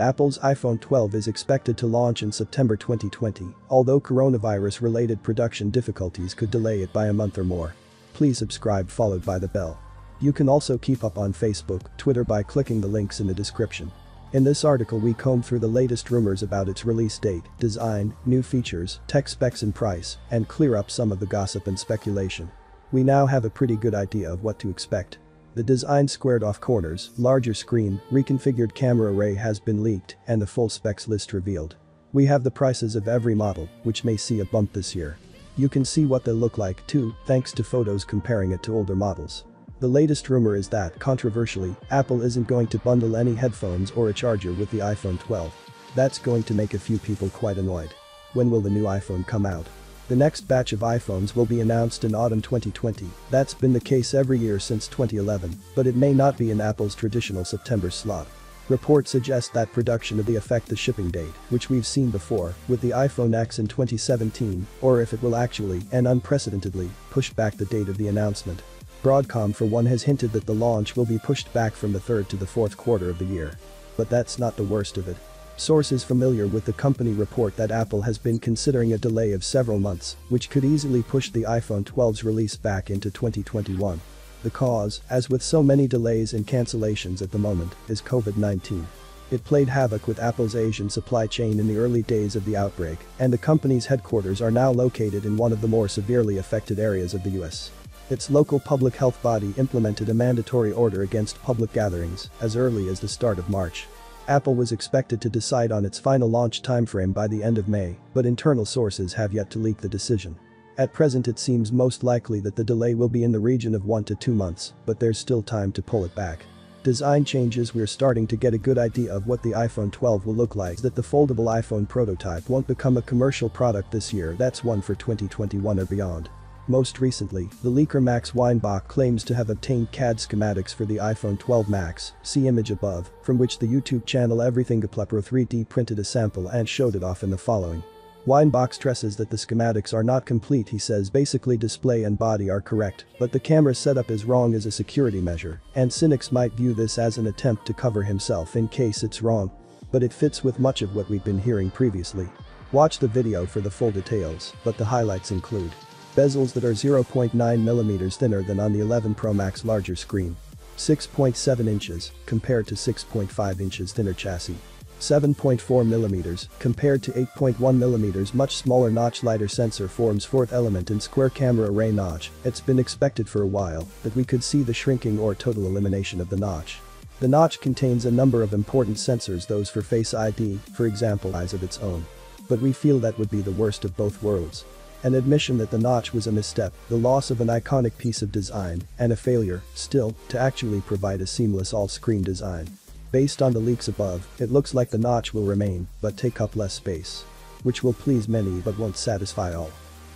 Apple's iPhone 12 is expected to launch in September 2020, although coronavirus-related production difficulties could delay it by a month or more. Please subscribe followed by the bell. You can also keep up on Facebook, Twitter by clicking the links in the description. In this article we comb through the latest rumors about its release date, design, new features, tech specs and price, and clear up some of the gossip and speculation. We now have a pretty good idea of what to expect. The design squared off corners, larger screen, reconfigured camera array has been leaked, and the full specs list revealed. We have the prices of every model, which may see a bump this year. You can see what they look like too, thanks to photos comparing it to older models. The latest rumor is that, controversially, Apple isn't going to bundle any headphones or a charger with the iPhone 12. That's going to make a few people quite annoyed. When will the new iPhone come out? The next batch of iPhones will be announced in autumn 2020, that's been the case every year since 2011, but it may not be in Apple's traditional September slot. Reports suggest that production may affect the shipping date, which we've seen before, with the iPhone X in 2017, or if it will actually, and unprecedentedly, push back the date of the announcement. Broadcom for one has hinted that the launch will be pushed back from the third to the fourth quarter of the year. But that's not the worst of it. Sources familiar with the company report that Apple has been considering a delay of several months, which could easily push the iPhone 12's release back into 2021. The cause, as with so many delays and cancellations at the moment, is COVID-19. It played havoc with Apple's Asian supply chain in the early days of the outbreak, and the company's headquarters are now located in one of the more severely affected areas of the US. Its local public health body implemented a mandatory order against public gatherings as early as the start of March. Apple was expected to decide on its final launch timeframe by the end of May, but internal sources have yet to leak the decision. At present it seems most likely that the delay will be in the region of 1 to 2 months, but there's still time to pull it back. Design changes: we're starting to get a good idea of what the iPhone 12 will look like, that the foldable iPhone prototype won't become a commercial product this year, that's one for 2021 or beyond. Most recently, the leaker Max Weinbach claims to have obtained CAD schematics for the iPhone 12 Max, see image above, from which the YouTube channel EverythingApplePro 3D printed a sample and showed it off in the following. Weinbach stresses that the schematics are not complete. He says basically display and body are correct, but the camera setup is wrong as a security measure, and cynics might view this as an attempt to cover himself in case it's wrong. But it fits with much of what we've been hearing previously. Watch the video for the full details, but the highlights include bezels that are 0.9mm thinner than on the 11 Pro Max, larger screen, 6.7 inches compared to 6.5 inches thinner chassis, 7.4mm compared to 8.1mm, much smaller notch, lighter sensor forms, fourth element and square camera array notch. It's been expected for a while that we could see the shrinking or total elimination of the notch. The notch contains a number of important sensors, those for Face ID, for example, eyes of its own. But we feel that would be the worst of both worlds. An admission that the notch was a misstep, the loss of an iconic piece of design, and a failure, still, to actually provide a seamless all-screen design. Based on the leaks above, it looks like the notch will remain, but take up less space. Which will please many but won't satisfy all.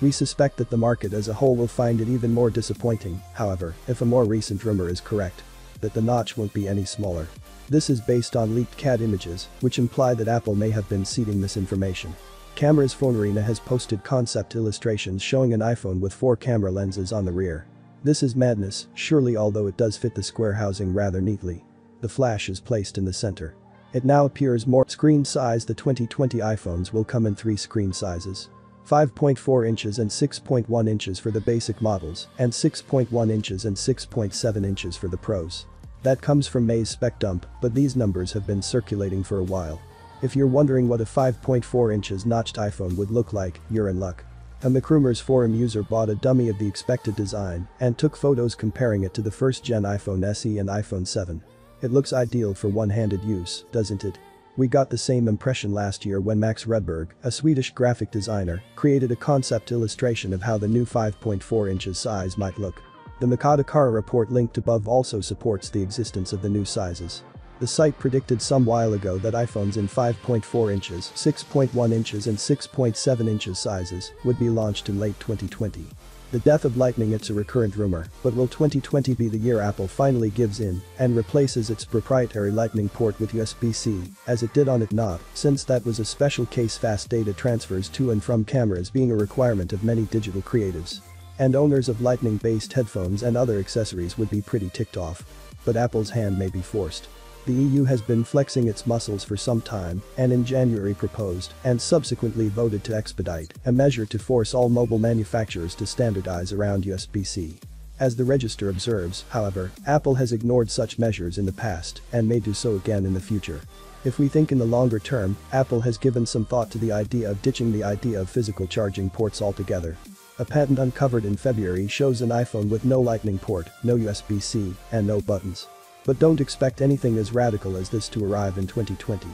We suspect that the market as a whole will find it even more disappointing, however, if a more recent rumor is correct, that the notch won't be any smaller. This is based on leaked CAD images, which imply that Apple may have been seeding this information. Cameras: Phone Arena has posted concept illustrations showing an iPhone with 4 camera lenses on the rear. This is madness, surely, although it does fit the square housing rather neatly. The flash is placed in the center. It now appears more screen size. The 2020 iPhones will come in 3 screen sizes. 5.4 inches and 6.1 inches for the basic models, and 6.1 inches and 6.7 inches for the pros. That comes from May's spec dump, but these numbers have been circulating for a while. If you're wondering what a 5.4 inches notched iPhone would look like, you're in luck. A MacRumors forum user bought a dummy of the expected design and took photos comparing it to the first-gen iPhone SE and iPhone 7. It looks ideal for one-handed use, doesn't it? We got the same impression last year when Max Rudberg, a Swedish graphic designer, created a concept illustration of how the new 5.4 inches size might look. The Makatakara report linked above also supports the existence of the new sizes. The site predicted some while ago that iPhones in 5.4 inches, 6.1 inches and 6.7 inches sizes would be launched in late 2020. The death of Lightning: it's a recurrent rumor, but will 2020 be the year Apple finally gives in and replaces its proprietary Lightning port with USB-C, as it did on it not, since that was a special case? Fast data transfers to and from cameras being a requirement of many digital creatives. And owners of Lightning-based headphones and other accessories would be pretty ticked off. But Apple's hand may be forced. The EU has been flexing its muscles for some time and in January proposed and subsequently voted to expedite a measure to force all mobile manufacturers to standardize around USB-C. As the Register observes, however, Apple has ignored such measures in the past and may do so again in the future. If we think in the longer term, Apple has given some thought to the idea of ditching the idea of physical charging ports altogether. A patent uncovered in February shows an iPhone with no Lightning port, no USB-C, and no buttons. But don't expect anything as radical as this to arrive in 2020.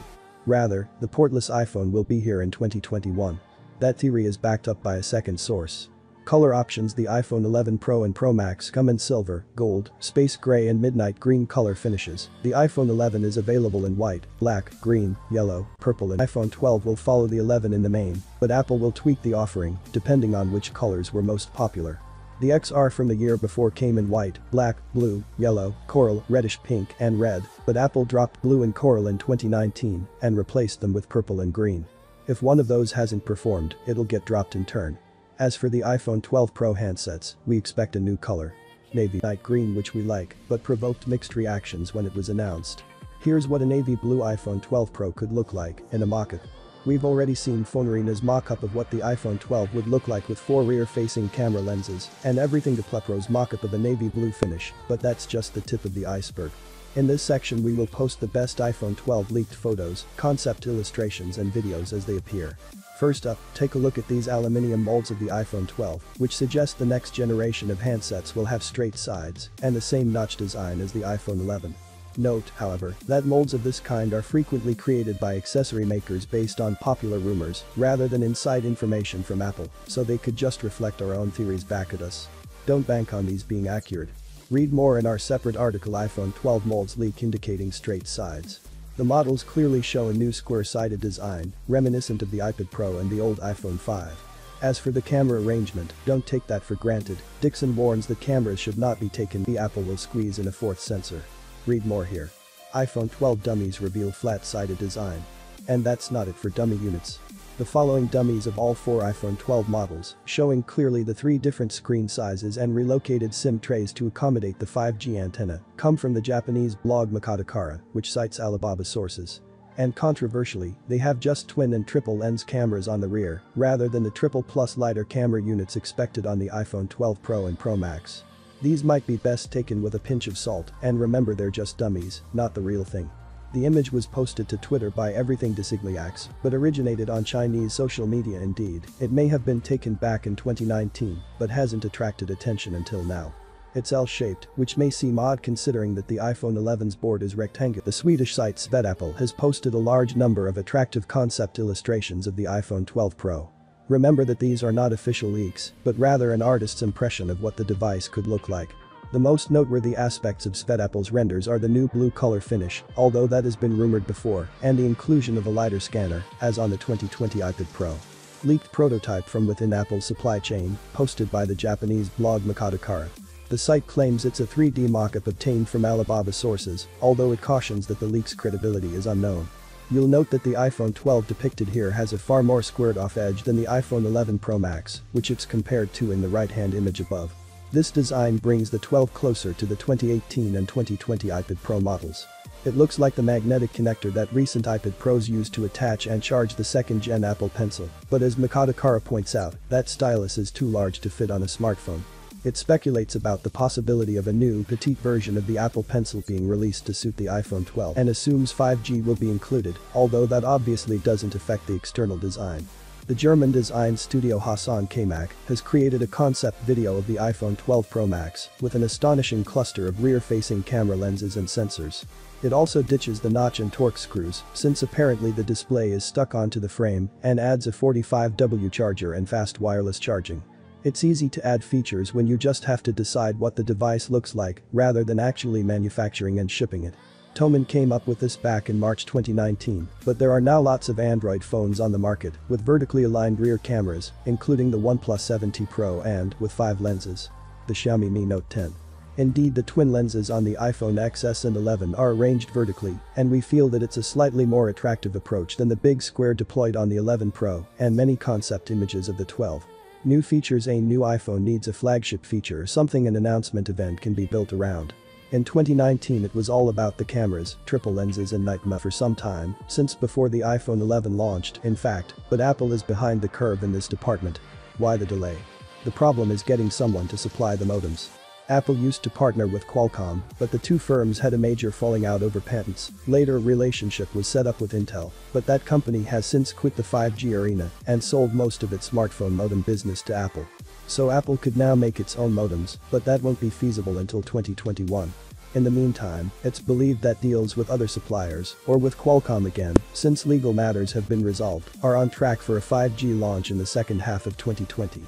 Rather, the portless iPhone will be here in 2021. That theory is backed up by a second source. Color options: the iPhone 11 Pro and Pro Max come in silver, gold, space gray and midnight green color finishes. The iPhone 11 is available in white, black, green, yellow, purple, and iPhone 12 will follow the 11 in the main, but Apple will tweak the offering depending on which colors were most popular. The XR from the year before came in white, black, blue, yellow, coral, reddish pink, and red, but Apple dropped blue and coral in 2019 and replaced them with purple and green. If one of those hasn't performed, it'll get dropped in turn. As for the iPhone 12 Pro handsets, we expect a new color. Navy light green, which we like, but provoked mixed reactions when it was announced. Here's what a navy blue iPhone 12 Pro could look like in a mock-up. We've already seen Phonerina's mock-up of what the iPhone 12 would look like with four rear-facing camera lenses, and EverythingApplePro's mock-up of a navy blue finish, but that's just the tip of the iceberg. In this section we will post the best iPhone 12 leaked photos, concept illustrations and videos as they appear. First up, take a look at these aluminium molds of the iPhone 12, which suggest the next generation of handsets will have straight sides and the same notch design as the iPhone 11. Note, however, that molds of this kind are frequently created by accessory makers based on popular rumors rather than inside information from Apple, so they could just reflect our own theories back at us. Don't bank on these being accurate. Read more in our separate article, iPhone 12 molds leak indicating straight sides. The models clearly show a new square-sided design, reminiscent of the iPad Pro and the old iPhone 5. As for the camera arrangement, don't take that for granted. Dixon warns that cameras should not be taken. The Apple will squeeze in a fourth sensor. Read more here. iPhone 12 dummies reveal flat-sided design. And that's not it for dummy units. The following dummies of all four iPhone 12 models, showing clearly the three different screen sizes and relocated SIM trays to accommodate the 5G antenna, come from the Japanese blog Makatakara, which cites Alibaba sources. And controversially, they have just twin and triple lens cameras on the rear, rather than the triple plus LiDAR camera units expected on the iPhone 12 Pro and Pro Max. These might be best taken with a pinch of salt, and remember they're just dummies, not the real thing. The image was posted to Twitter by EverythingDesigniacs, but originated on Chinese social media Indeed. It may have been taken back in 2019, but hasn't attracted attention until now. It's L-shaped, which may seem odd considering that the iPhone 11's board is rectangular. The Swedish site SvetApple has posted a large number of attractive concept illustrations of the iPhone 12 Pro. Remember that these are not official leaks, but rather an artist's impression of what the device could look like. The most noteworthy aspects of SvetApple's renders are the new blue color finish, although that has been rumored before, and the inclusion of a LiDAR scanner, as on the 2020 iPad Pro. Leaked prototype from within Apple's supply chain, posted by the Japanese blog Makatakara. The site claims it's a 3D mock-up obtained from Alibaba sources, although it cautions that the leak's credibility is unknown. You'll note that the iPhone 12 depicted here has a far more squared-off edge than the iPhone 11 Pro Max, which it's compared to in the right-hand image above. This design brings the 12 closer to the 2018 and 2020 iPad Pro models. It looks like the magnetic connector that recent iPad Pros used to attach and charge the second-gen Apple Pencil, but as Makatakara points out, that stylus is too large to fit on a smartphone. It speculates about the possibility of a new petite version of the Apple Pencil being released to suit the iPhone 12 and assumes 5G will be included, although that obviously doesn't affect the external design. The German design studio Hassan Kamak has created a concept video of the iPhone 12 Pro Max with an astonishing cluster of rear-facing camera lenses and sensors. It also ditches the notch and torque screws, since apparently the display is stuck onto the frame, and adds a 45W charger and fast wireless charging. It's easy to add features when you just have to decide what the device looks like rather than actually manufacturing and shipping it. Thomann came up with this back in March 2019, but there are now lots of Android phones on the market with vertically aligned rear cameras, including the OnePlus 7T Pro and, with 5 lenses, the Xiaomi Mi Note 10. Indeed, the twin lenses on the iPhone XS and 11 are arranged vertically, and we feel that it's a slightly more attractive approach than the big square deployed on the 11 Pro and many concept images of the 12. New features: a new iPhone needs a flagship feature or something an announcement event can be built around. In 2019 it was all about the cameras, triple lenses and night mode for some time, since before the iPhone 11 launched, in fact, but Apple is behind the curve in this department. Why the delay? The problem is getting someone to supply the modems. Apple used to partner with Qualcomm, but the two firms had a major falling out over patents. Later a relationship was set up with Intel, but that company has since quit the 5G arena and sold most of its smartphone modem business to Apple. So Apple could now make its own modems, but that won't be feasible until 2021. In the meantime, it's believed that deals with other suppliers, or with Qualcomm again, since legal matters have been resolved, are on track for a 5G launch in the second half of 2020.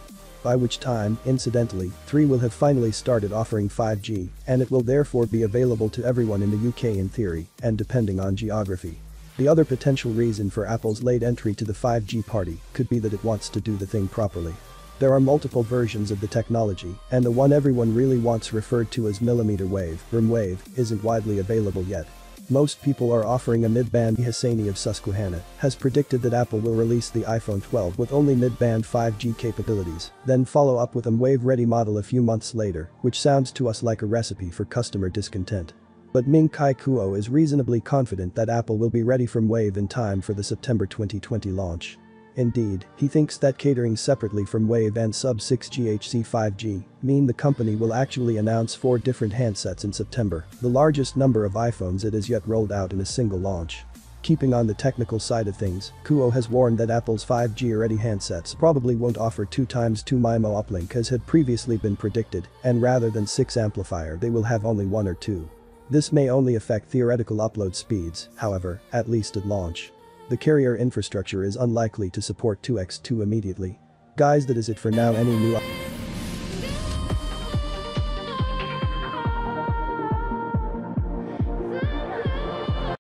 By which time, incidentally, 3 will have finally started offering 5G, and it will therefore be available to everyone in the UK in theory, and depending on geography. The other potential reason for Apple's late entry to the 5G party could be that it wants to do the thing properly. There are multiple versions of the technology, and the one everyone really wants, referred to as millimeter wave, mmWave, isn't widely available yet. Most people are offering a mid-band. Hassani of Susquehanna has predicted that Apple will release the iPhone 12 with only mid-band 5G capabilities, then follow up with a mmWave-ready model a few months later, which sounds to us like a recipe for customer discontent. But Ming-Chi Kuo is reasonably confident that Apple will be ready for mmWave in time for the September 2020 launch. Indeed, he thinks that catering separately from Wave and sub-6 GHz 5G mean the company will actually announce 4 different handsets in September, the largest number of iPhones it has yet rolled out in a single launch. Keeping on the technical side of things, Kuo has warned that Apple's 5G-ready handsets probably won't offer 2x2 MIMO uplink as had previously been predicted, and rather than 6 amplifier they will have only 1 or 2. This may only affect theoretical upload speeds, however, at least at launch. The carrier infrastructure is unlikely to support 2x2 immediately. Guys, that is it for now. Any new